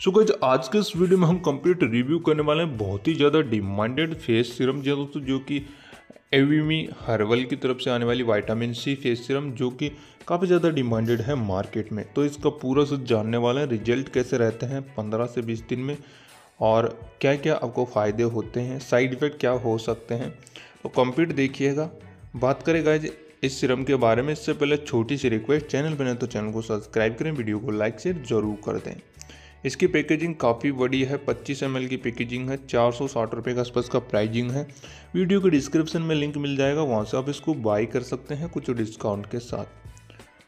So guys आज के इस वीडियो में हम कंप्लीट रिव्यू करने वाले हैं बहुत ही ज़्यादा डिमांडेड फेस सीरम जो कि एवीमी हर्बल की तरफ से आने वाली विटामिन सी फेस सीरम जो कि काफ़ी ज़्यादा डिमांडेड है मार्केट में। तो इसका पूरा सब जानने वाले हैं, रिजल्ट कैसे रहते हैं 15 से 20 दिन में और क्या क्या आपको फ़ायदे होते हैं, साइड इफ़ेक्ट क्या हो सकते हैं, तो कंप्लीट देखिएगा। बात करें गाइस इस सीरम के बारे में, इससे पहले छोटी सी रिक्वेस्ट, चैनल पर नए तो चैनल को सब्सक्राइब करें, वीडियो को लाइक शेयर ज़रूर कर दें। इसकी पैकेजिंग काफ़ी बड़ी है, 25 ml की पैकेजिंग है, 460 रुपये के आसपास का प्राइजिंग है। वीडियो के डिस्क्रिप्शन में लिंक मिल जाएगा, वहाँ से आप इसको बाई कर सकते हैं कुछ डिस्काउंट के साथ।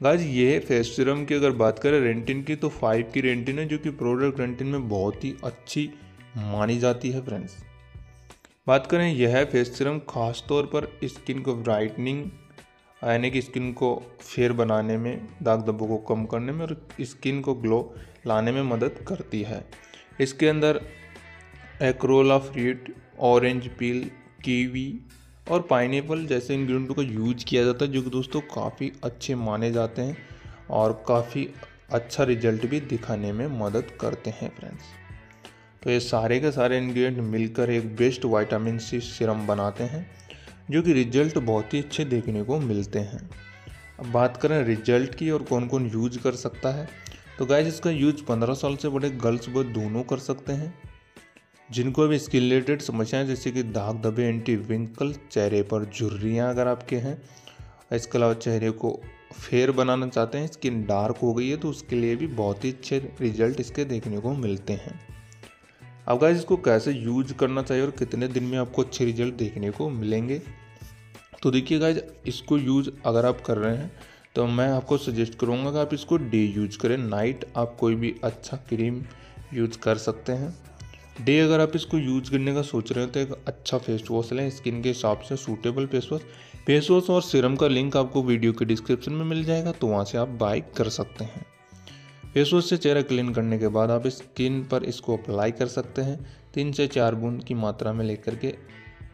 गाइस ये फेस सीरम की अगर बात करें रेंटिन की तो 5 की रेंटिन है जो कि प्रोडक्ट रेंटिन में बहुत ही अच्छी मानी जाती है। फ्रेंड्स बात करें यह फेस सीरम खासतौर पर स्किन को ब्राइटनिंग यानी कि स्किन को फेयर बनाने में, दाग धब्बों को कम करने में और स्किन को ग्लो लाने में मदद करती है। इसके अंदर acerola fruit, orange peel, kiwi और पाइनएप्पल जैसे इंग्रेडिएंट का यूज किया जाता है जो कि दोस्तों काफ़ी अच्छे माने जाते हैं और काफ़ी अच्छा रिजल्ट भी दिखाने में मदद करते हैं। फ्रेंड्स तो ये सारे के सारे इंग्रेडिएंट मिलकर एक बेस्ट विटामिन सी सीरम बनाते हैं जो कि रिजल्ट बहुत ही अच्छे देखने को मिलते हैं। अब बात करें रिजल्ट की और कौन कौन यूज कर सकता है, तो गाइस इसका यूज 15 साल से बड़े गर्ल्स बॉय दोनों कर सकते हैं जिनको भी स्किन रिलेटेड समस्याएं जैसे कि दाग धब्बे, एंटी विंकल, चेहरे पर झुर्रियाँ अगर आपके हैं, इसके अलावा चेहरे को फेयर बनाना चाहते हैं, स्किन डार्क हो गई है तो उसके लिए भी बहुत ही अच्छे रिजल्ट इसके देखने को मिलते हैं। अब गाइस इसको कैसे यूज करना चाहिए और कितने दिन में आपको अच्छे रिजल्ट देखने को मिलेंगे, तो देखिए गाइस इसको यूज अगर आप कर रहे हैं तो मैं आपको सजेस्ट करूंगा कि आप इसको डे यूज करें। नाइट आप कोई भी अच्छा क्रीम यूज कर सकते हैं, डे अगर आप इसको यूज करने का सोच रहे हो तो एक अच्छा फेस वॉश लें, स्किन के हिसाब से suitable face wash. Face wash और सीरम का लिंक आपको वीडियो के डिस्क्रिप्शन में मिल जाएगा, तो वहाँ से आप बाय कर सकते हैं। फेस वॉश से चेहरा क्लीन करने के बाद आप स्किन पर इसको अप्लाई कर सकते हैं, 3 से 4 बूंद की मात्रा में लेकर के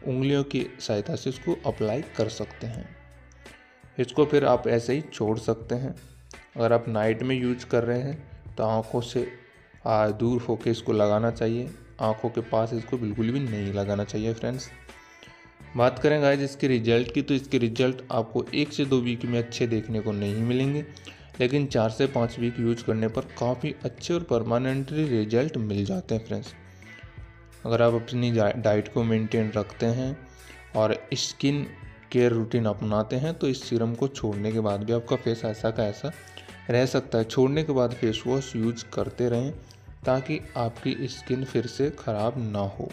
उंगलियों की सहायता से इसको अप्लाई कर सकते हैं। इसको फिर आप ऐसे ही छोड़ सकते हैं। अगर आप नाइट में यूज कर रहे हैं तो आँखों से दूर होकर इसको लगाना चाहिए, आँखों के पास इसको बिल्कुल भी नहीं लगाना चाहिए। फ्रेंड्स बात करें गाइस इसके रिजल्ट की, तो इसके रिजल्ट आपको 1 से 2 वीक में अच्छे देखने को नहीं मिलेंगे, लेकिन 4 से 5 वीक यूज करने पर काफ़ी अच्छे और परमानेंटली रिजल्ट मिल जाते हैं। फ्रेंड्स अगर आप अपनी डाइट को मेंटेन रखते हैं और स्किन केयर रूटीन अपनाते हैं तो इस सीरम को छोड़ने के बाद भी आपका फेस ऐसा का ऐसा रह सकता है। छोड़ने के बाद फेस वॉश यूज करते रहें ताकि आपकी स्किन फिर से ख़राब ना हो।